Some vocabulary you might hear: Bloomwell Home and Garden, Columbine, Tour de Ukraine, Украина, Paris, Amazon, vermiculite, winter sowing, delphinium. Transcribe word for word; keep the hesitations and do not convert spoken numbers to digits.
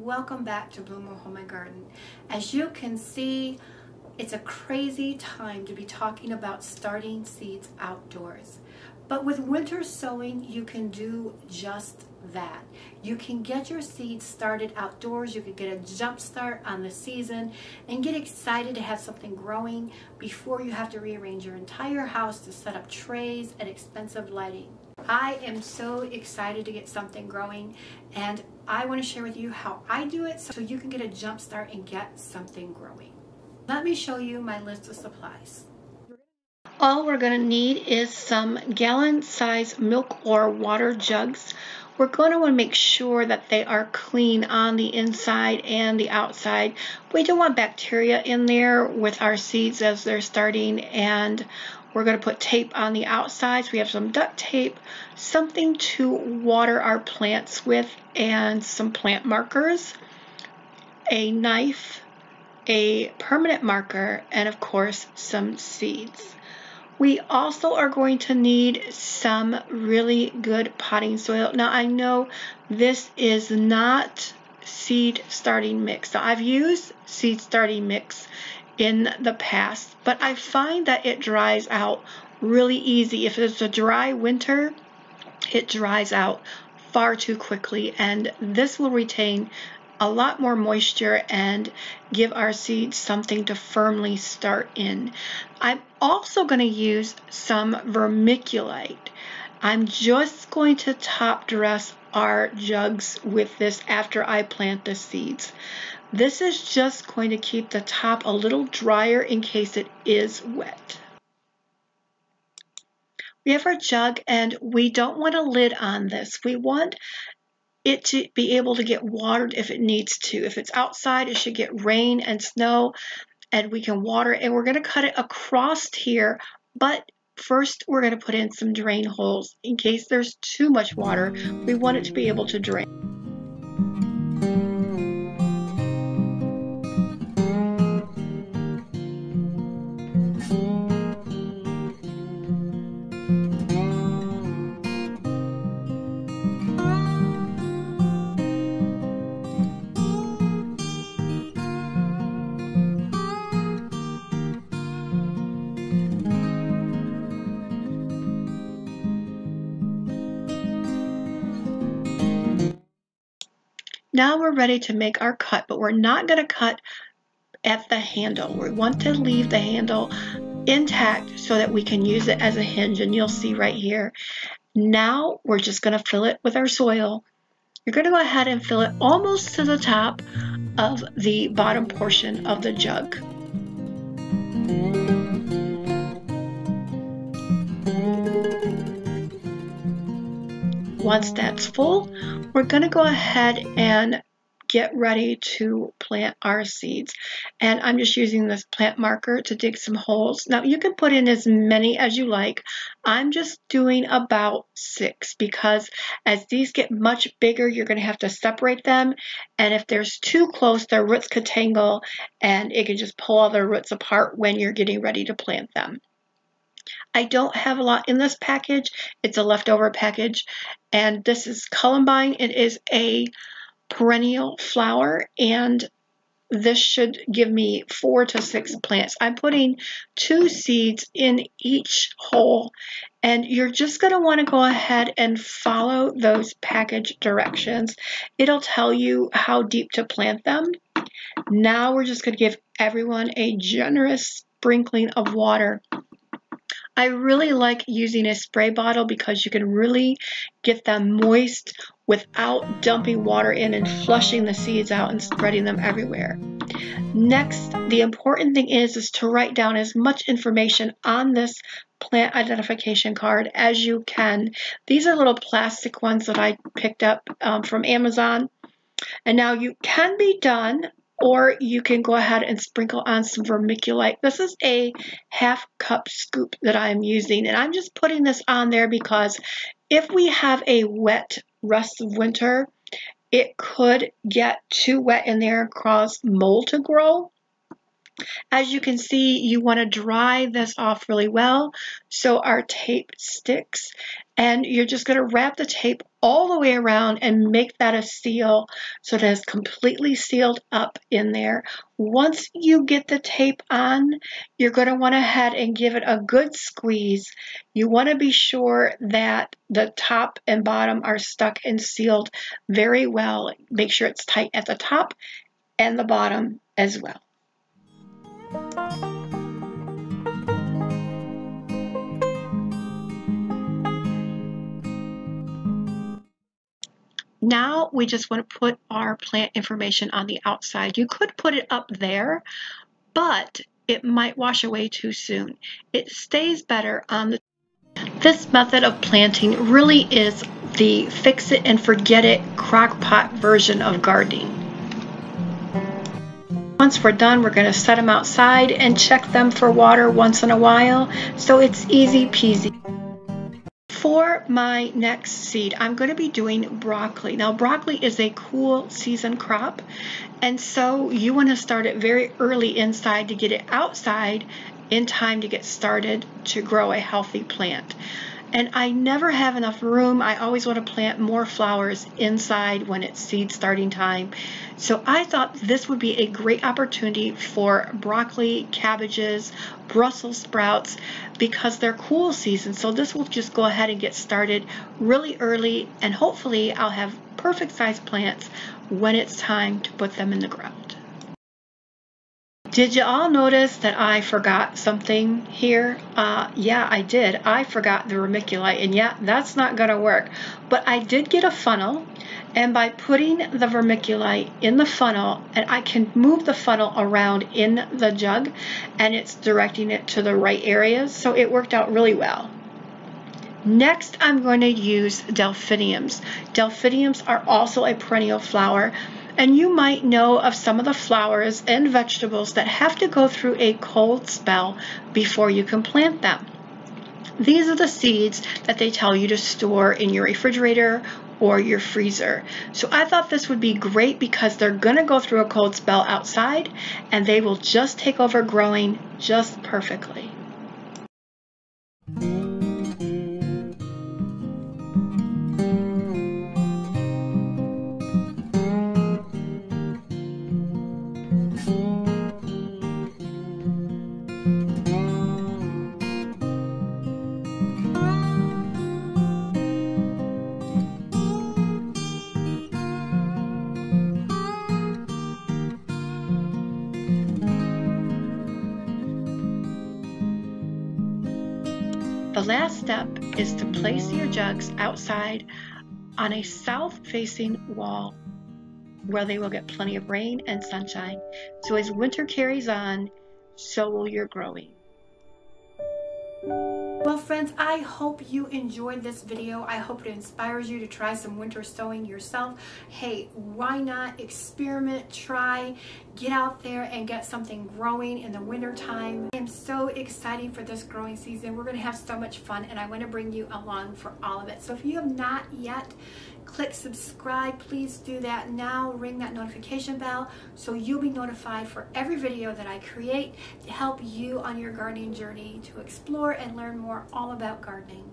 Welcome back to Bloomwell Home and Garden. As you can see, it's a crazy time to be talking about starting seeds outdoors. But with winter sowing, you can do just that. You can get your seeds started outdoors, you can get a jump start on the season, and get excited to have something growing before you have to rearrange your entire house to set up trays and expensive lighting. I am so excited to get something growing, and I want to share with you how I do it so you can get a jump start and get something growing. Let me show you my list of supplies. All we're going to need is some gallon size milk or water jugs. We're going to want to make sure that they are clean on the inside and the outside. We don't want bacteria in there with our seeds as they're starting, and we're going to put tape on the outside. So we have some duct tape, something to water our plants with, and some plant markers, a knife, a permanent marker, and of course some seeds. We also are going to need some really good potting soil. Now I know this is not seed starting mix. So I've used seed starting mix in the past, but I find that it dries out really easy. If it's a dry winter, it dries out far too quickly, and this will retain a lot more moisture and give our seeds something to firmly start in. I'm also going to use some vermiculite. I'm just going to top dress our jugs with this after I plant the seeds. This is just going to keep the top a little drier in case it is wet. We have our jug, and we don't want a lid on this. We want it to be able to get watered if it needs to. If it's outside, it should get rain and snow, and we can water it. And we're going to cut it across here, but first we're going to put in some drain holes. In case there's too much water, we want it to be able to drain. Now we're ready to make our cut, but we're not going to cut at the handle. We want to leave the handle intact so that we can use it as a hinge, and you'll see right here. Now we're just going to fill it with our soil. You're going to go ahead and fill it almost to the top of the bottom portion of the jug. Once that's full, we're going to go ahead and get ready to plant our seeds. And I'm just using this plant marker to dig some holes. Now you can put in as many as you like. I'm just doing about six because as these get much bigger, you're going to have to separate them. And if there's too close, their roots could tangle and it can just pull all their roots apart when you're getting ready to plant them. I don't have a lot in this package. It's a leftover package, and this is Columbine. It is a perennial flower, and this should give me four to six plants. I'm putting two seeds in each hole, and you're just going to want to go ahead and follow those package directions. It'll tell you how deep to plant them. Now we're just going to give everyone a generous sprinkling of water. I really like using a spray bottle because you can really get them moist without dumping water in and flushing the seeds out and spreading them everywhere. Next, the important thing is, is to write down as much information on this plant identification card as you can. These are little plastic ones that I picked up um, from Amazon. And now you can be done, or you can go ahead and sprinkle on some vermiculite. This is a half cup scoop that I'm using, and I'm just putting this on there because if we have a wet rest of winter, it could get too wet in there and cause mold to grow. As you can see, you want to dry this off really well so our tape sticks, and you're just going to wrap the tape all the way around and make that a seal so that it's completely sealed up in there. Once you get the tape on, you're going to want to head and give it a good squeeze. You want to be sure that the top and bottom are stuck and sealed very well. Make sure it's tight at the top and the bottom as well. Now we just want to put our plant information on the outside. You could put it up there, but it might wash away too soon. It stays better on the... This method of planting really is the fix it and forget it crock pot version of gardening. Once we're done, we're going to set them outside and check them for water once in a while, so it's easy peasy. For my next seed, I'm going to be doing broccoli. Now, broccoli is a cool season crop, and so you want to start it very early inside to get it outside in time to get started to grow a healthy plant. And I never have enough room. I always want to plant more flowers inside when it's seed starting time. So I thought this would be a great opportunity for broccoli, cabbages, Brussels sprouts, because they're cool season. So this will just go ahead and get started really early, and hopefully I'll have perfect size plants when it's time to put them in the ground. Did you all notice that I forgot something here? Uh, yeah, I did. I forgot the vermiculite, and yeah, that's not going to work. But I did get a funnel, and by putting the vermiculite in the funnel, and I can move the funnel around in the jug, and it's directing it to the right areas, so it worked out really well. Next, I'm going to use delphiniums. Delphiniums are also a perennial flower. And you might know of some of the flowers and vegetables that have to go through a cold spell before you can plant them. These are the seeds that they tell you to store in your refrigerator or your freezer. So I thought this would be great because they're going to go through a cold spell outside, and they will just take over growing just perfectly. The last step is to place your jugs outside on a south-facing wall where they will get plenty of rain and sunshine. So as winter carries on, so will your growing. Well friends, I hope you enjoyed this video. I hope it inspires you to try some winter sowing yourself. Hey, why not experiment, try, get out there and get something growing in the winter time. I am so excited for this growing season. We're going to have so much fun, and I want to bring you along for all of it. So if you have not yet, click subscribe. Please do that now. Ring that notification bell so you'll be notified for every video that I create to help you on your gardening journey to explore and learn more all about gardening.